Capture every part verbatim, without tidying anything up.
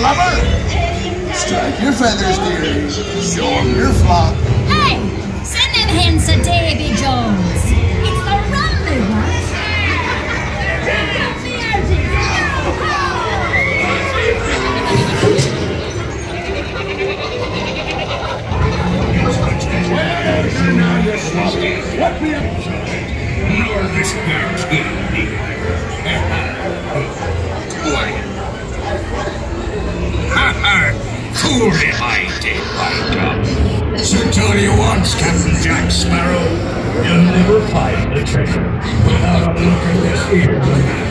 lover. Strike your feathers, dear. Show him your flock. Hey, send them hints to Davy Jones. It's the Rumble one. What we have nor this girl's getting neither. Quiet. Ha ha! Fool if I did my job. So tell you once, Captain Jack Sparrow, you'll never find the treasure without a look in this ear.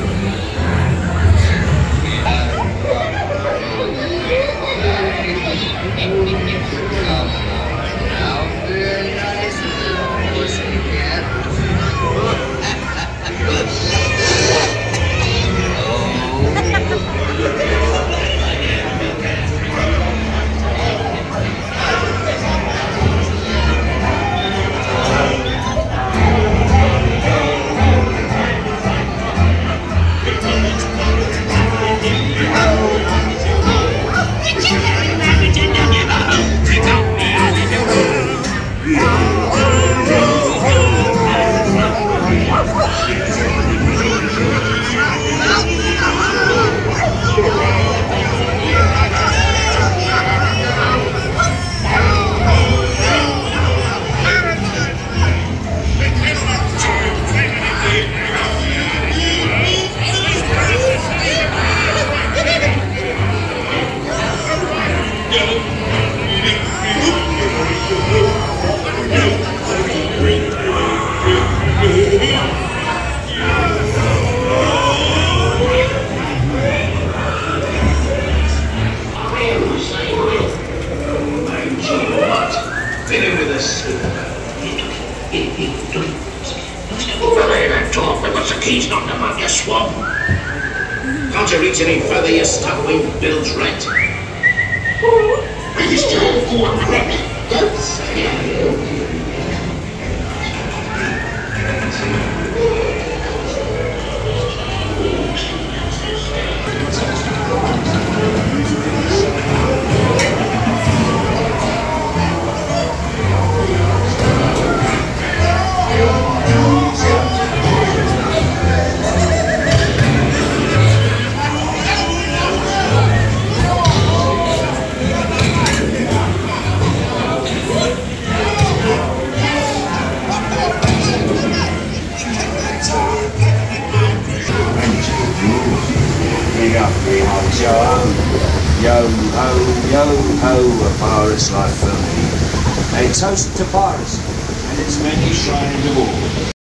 He's not the man you swab. Can't you reach any further, you stumbling Bill's right? I just don't go on with me. Don't scare you. Yo, ho, yo, ho, a Paris life for me. A toast to Paris and its many shrines of all.